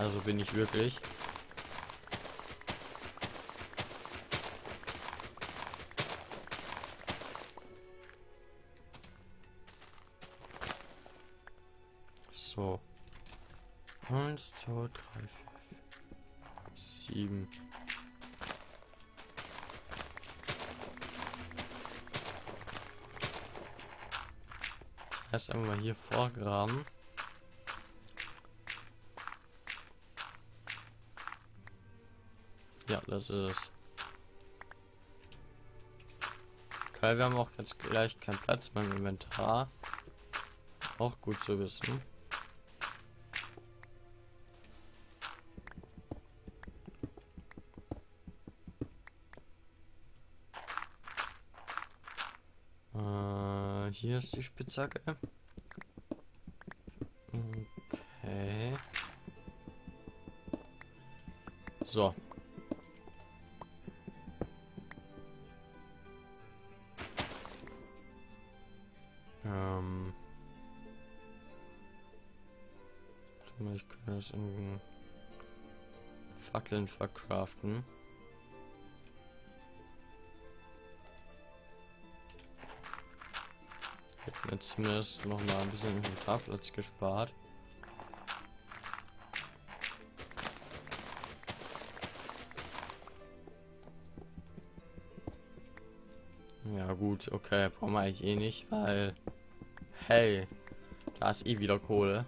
Also bin ich wirklich. So. 1, 2, 3, 4, 5, 7. Erst einmal hier vorgraben. Ja, das ist es. Okay, wir haben auch jetzt gleich keinen Platz mehr im Inventar. Auch gut zu wissen. Hier ist die Spitzhacke. Okay. So. Ich kann das in Fackeln verkraften. Jetzt zumindest noch mal ein bisschen Inventarplatz gespart. Ja gut, okay, brauchen wir eigentlich eh nicht, weil... Hey, da ist eh wieder Kohle.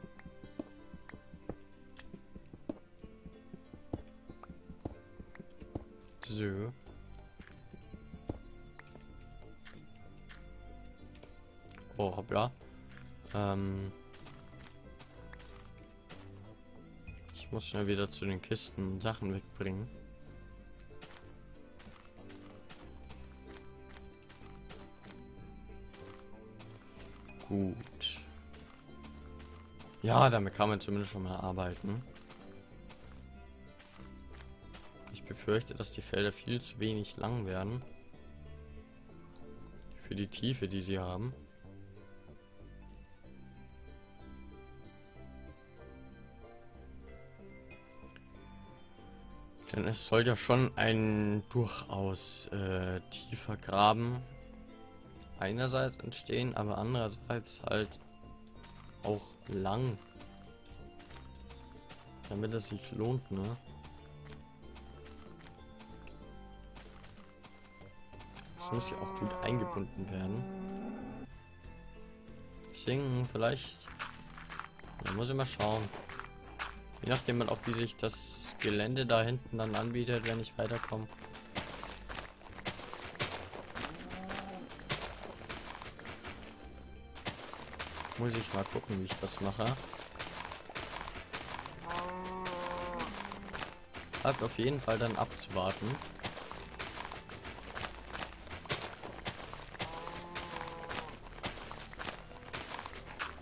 So. Oh, hoppla. Ich muss schnell wieder zu den Kisten Sachen wegbringen. Gut. Ja, damit kann man zumindest schon mal arbeiten. Ich befürchte, dass die Felder viel zu wenig lang werden. Für die Tiefe, die sie haben. Denn es soll ja schon ein durchaus tiefer Graben einerseits entstehen, aber andererseits halt auch lang. Damit es sich lohnt, ne? Das muss ja auch gut eingebunden werden. Deswegen vielleicht... Da muss ich mal schauen. Je nachdem man auch wie sich das Gelände da hinten dann anbietet, wenn ich weiterkomme. Muss ich mal gucken, wie ich das mache. Bleibt auf jeden Fall dann abzuwarten.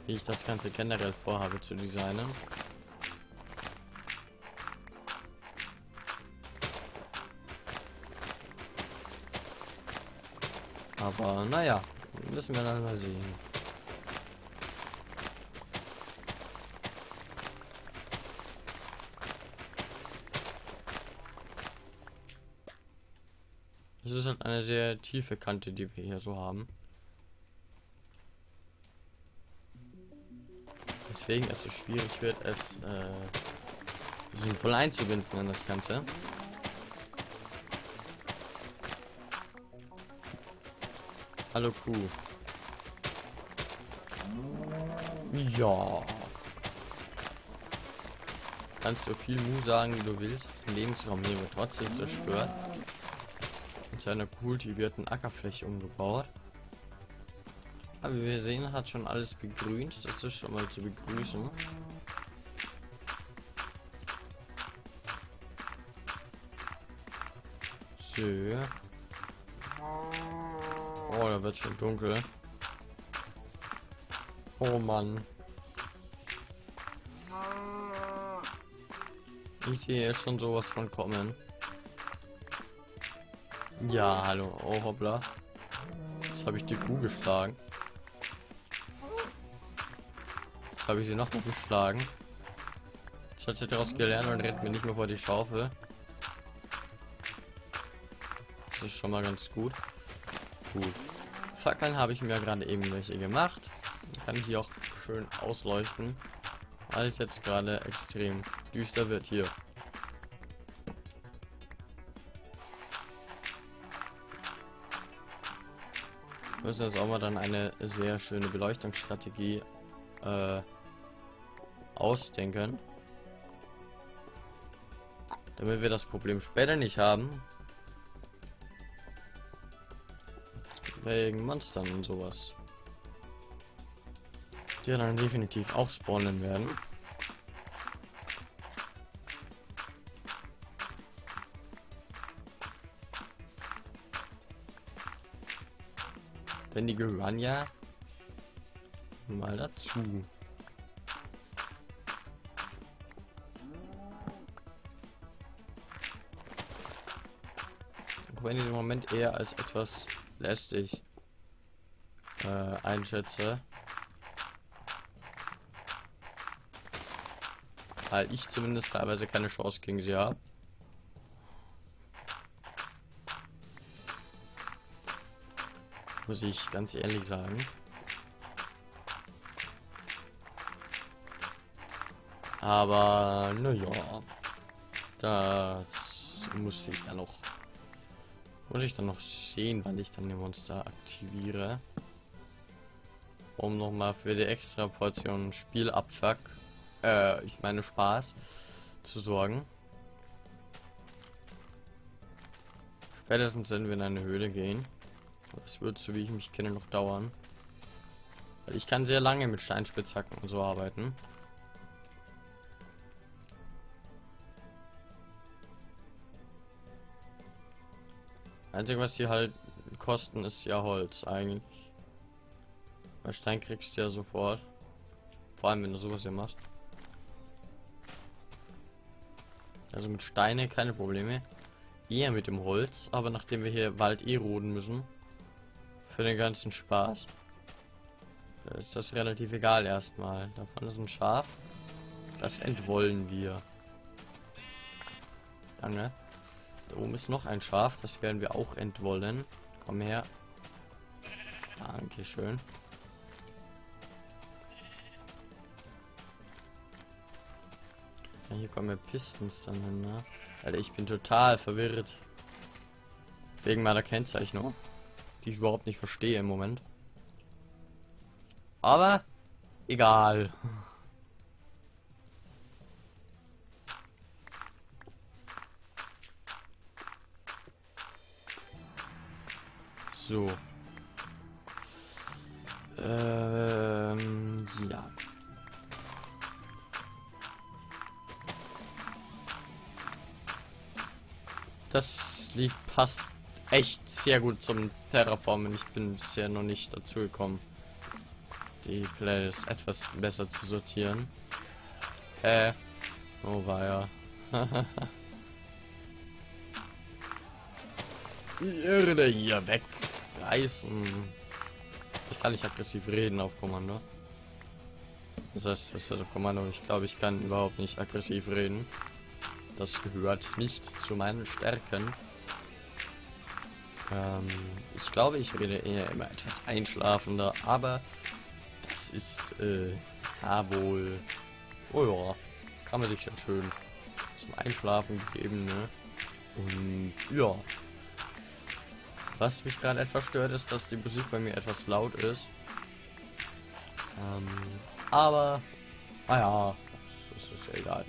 Wie ich das Ganze generell vorhabe zu designen. Aber naja, müssen wir dann mal sehen. Es ist halt eine sehr tiefe Kante, die wir hier so haben. Deswegen ist es schwierig wird, es sinnvoll einzubinden in das Ganze. Hallo Kuh. Ja. Kannst du viel Mu sagen, wie du willst. Den Lebensraum hier wird trotzdem zerstört. Und zu einer kultivierten Ackerfläche umgebaut. Aber wie wir sehen, hat schon alles begrünt. Das ist schon mal zu begrüßen. So. Oh, da wird schon dunkel. Oh Mann. Ich sehe schon sowas von kommen. Ja, hallo. Oh, hoppla. Jetzt habe ich die Kuh geschlagen. Jetzt habe ich sie nochmal geschlagen. Jetzt hat sie daraus gelernt und rennt mir nicht mehr vor die Schaufel. Das ist schon mal ganz gut. Gut. Fackeln habe ich mir gerade eben welche gemacht. Kann ich hier auch schön ausleuchten, weil es jetzt gerade extrem düster wird hier. Wir müssen jetzt auch mal dann eine sehr schöne Beleuchtungsstrategie ausdenken, damit wir das Problem später nicht haben wegen Monstern und sowas, die dann definitiv auch spawnen werden. Denn die gehören ja mal dazu. Auch wenn ich den Moment eher als etwas lästig einschätze. Weil ich zumindest teilweise keine Chance gegen sie habe. Muss ich ganz ehrlich sagen. Aber naja, das muss ich dann noch sehen, wann ich dann die Monster aktiviere, um nochmal für die extra Portion Spielabfuck, ich meine Spaß, zu sorgen. Spätestens wenn wir in eine Höhle gehen. Das wird, so wie ich mich kenne, noch dauern. Weil ich kann sehr lange mit Steinspitzhacken und so arbeiten. Einzige, was sie halt kosten, ist ja Holz eigentlich. Weil Stein kriegst du ja sofort. Vor allem, wenn du sowas hier machst. Also mit Steine keine Probleme. Eher mit dem Holz, aber nachdem wir hier Wald eh roden müssen, für den ganzen Spaß, ist das relativ egal erstmal. Davon ist ein Schaf. Das entwollen wir. Danke. Da oben ist noch ein Schaf. Das werden wir auch entwollen. Komm her. Dankeschön. Ja, hier kommen ja Pistons dann hin, ne? Alter, ich bin total verwirrt. Wegen meiner Kennzeichnung, die ich überhaupt nicht verstehe im Moment. Aber egal. So. Ja. Das Lied passt echt sehr gut zum Terraformen. Ich bin bisher noch nicht dazu gekommen, die Playlist etwas besser zu sortieren. Oh weia. Die Erde hier wegreißen. Ich kann nicht aggressiv reden auf Kommando. Das heißt, was heißt auf Kommando? Ich glaube, ich kann überhaupt nicht aggressiv reden. Das gehört nicht zu meinen Stärken. Ich glaube, ich rede eher immer etwas einschlafender, aber das ist, wohl. Oh ja, kann man sich dann schön zum Einschlafen geben, ne? Und ja. Was mich gerade etwas stört, ist, dass die Musik bei mir etwas laut ist. Aber, naja, das ist ja egal.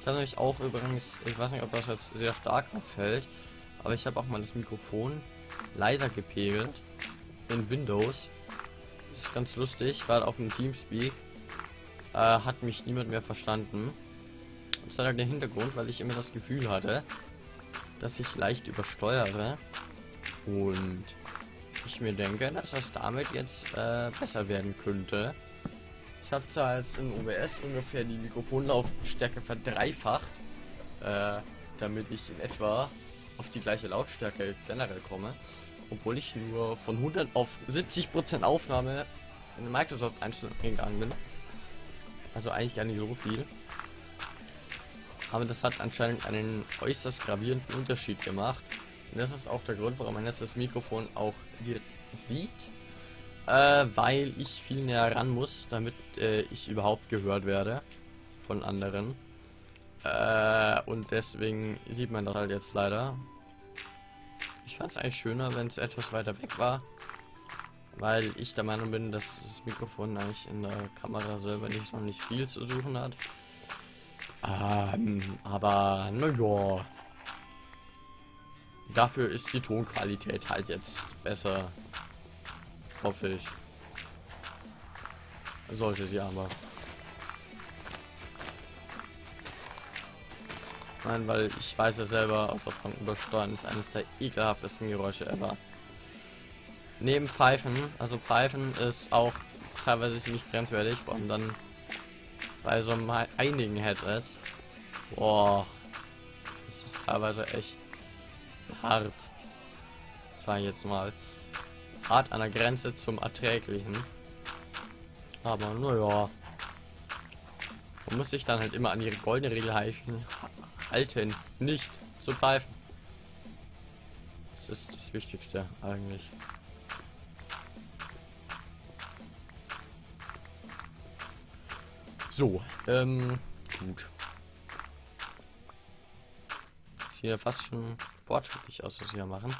Ich habe nämlich auch übrigens, ich weiß nicht, ob das jetzt sehr stark auffällt, aber ich habe auch mal das Mikrofon leiser gepegelt in Windows. Das ist ganz lustig, weil auf dem Teamspeak hat mich niemand mehr verstanden. Das hat halt den Hintergrund, weil ich immer das Gefühl hatte, dass ich leicht übersteuere und ich mir denke, dass das damit jetzt besser werden könnte. Ich habe zwar jetzt in OBS ungefähr die Mikrofonlautstärke verdreifacht, damit ich in etwa auf die gleiche Lautstärke generell komme, obwohl ich nur von 100 auf 70% Aufnahme in Microsoft-Einstellungen gegangen bin. Also eigentlich gar nicht so viel. Aber das hat anscheinend einen äußerst gravierenden Unterschied gemacht. Und das ist auch der Grund, warum man jetzt das Mikrofon auch direkt sieht. Weil ich viel näher ran muss, damit ich überhaupt gehört werde von anderen. Und deswegen sieht man das halt jetzt leider. Ich fand es eigentlich schöner, wenn es etwas weiter weg war. Weil ich der Meinung bin, dass das Mikrofon eigentlich in der Kamera selber noch nicht viel zu suchen hat. Aber naja. Dafür ist die Tonqualität halt jetzt besser. Hoffe ich. Sollte sie aber. Nein, weil ich weiß ja selber, außer von Übersteuern ist eines der ekelhaftesten Geräusche ever. Neben Pfeifen, also Pfeifen ist auch teilweise ziemlich grenzwertig, vor allem dann bei so einigen Headsets. Boah, das ist teilweise echt hart, sage ich jetzt mal. Hart an der Grenze zum Erträglichen. Aber naja, man muss sich dann halt immer an ihre goldene Regel halten, nicht zu pfeifen. Das ist das Wichtigste eigentlich. So, gut. Sieht ja fast schon fortschrittlich aus, was wir machen.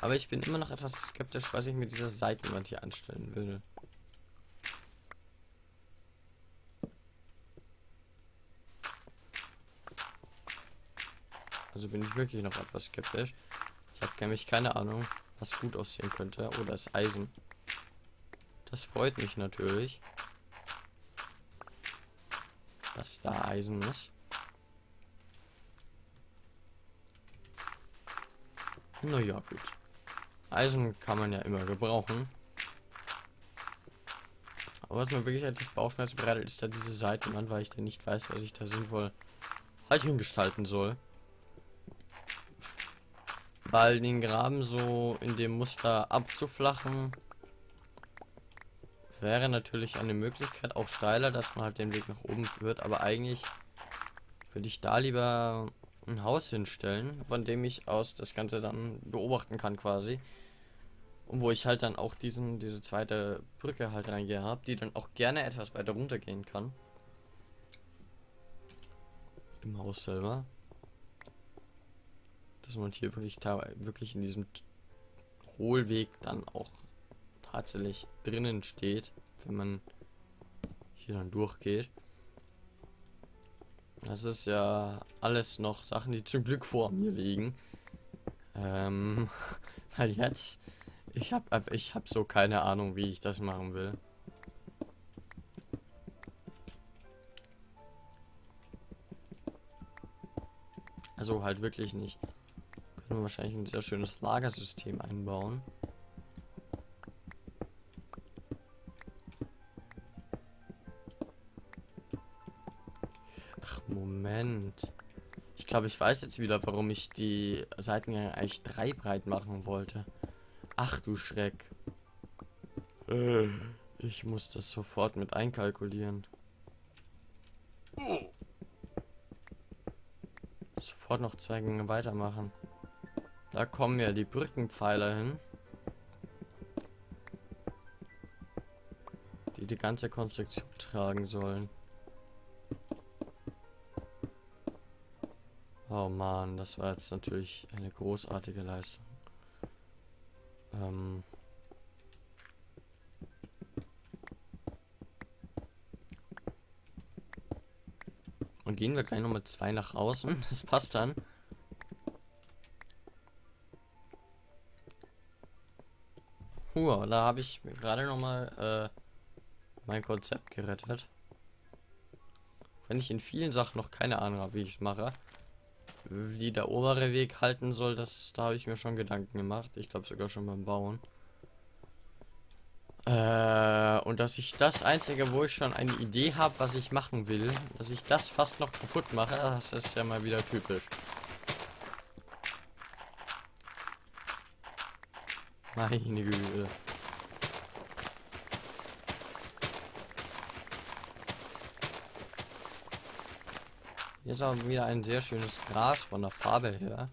Aber ich bin immer noch etwas skeptisch, was ich mit dieser Seitenwand hier anstellen will. Also bin ich wirklich noch etwas skeptisch. Ich habe nämlich keine Ahnung, was gut aussehen könnte. Oh, das Eisen. Das freut mich natürlich, dass da Eisen ist. Naja, gut. Eisen kann man ja immer gebrauchen. Aber was mir wirklich etwas Bauchschmerzen bereitet, ist da diese Seitenwand, weil ich da nicht weiß, was ich da sinnvoll halt hingestalten soll. Weil den Graben so in dem Muster abzuflachen, wäre natürlich eine Möglichkeit, auch steiler, dass man halt den Weg nach oben führt. Aber eigentlich würde ich da lieber ein Haus hinstellen, von dem ich aus das Ganze dann beobachten kann quasi. Und wo ich halt dann auch diese zweite Brücke halt reingehe habe, die dann auch gerne etwas weiter runter gehen kann. Im Haus selber. Dass man hier wirklich in diesem Hohlweg dann auch tatsächlich drinnen steht, wenn man hier dann durchgeht. Das ist ja alles noch Sachen, die zum Glück vor mir liegen. Weil jetzt, ich hab so keine Ahnung, wie ich das machen will. Also halt wirklich nicht. Können wir wahrscheinlich ein sehr schönes Lagersystem einbauen. Moment. Ich glaube, ich weiß jetzt wieder, warum ich die Seitengänge eigentlich 3 breit machen wollte. Ach du Schreck. Ich muss das sofort mit einkalkulieren. Sofort noch 2 Gänge weitermachen. Da kommen ja die Brückenpfeiler hin. Die ganze Konstruktion tragen sollen. Oh man, das war jetzt natürlich eine großartige Leistung. Und gehen wir gleich noch mit 2 nach außen. Das passt dann. Da habe ich gerade noch mal mein Konzept gerettet. Wenn ich in vielen Sachen noch keine Ahnung habe, wie ich es mache. Wie der obere Weg halten soll, da habe ich mir schon Gedanken gemacht. Ich glaube sogar schon beim Bauen. Und dass ich das Einzige, wo ich schon eine Idee habe, was ich machen will, dass ich das fast noch kaputt mache, das ist ja mal wieder typisch. Meine Güte. Jetzt haben wir wieder ein sehr schönes Gras von der Farbe her.